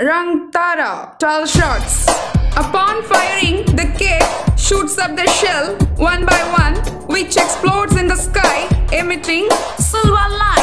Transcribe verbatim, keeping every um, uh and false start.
Rang Thara, tall shots. Upon firing, the cake shoots up the shell one by one, which explodes in the sky, emitting silver light.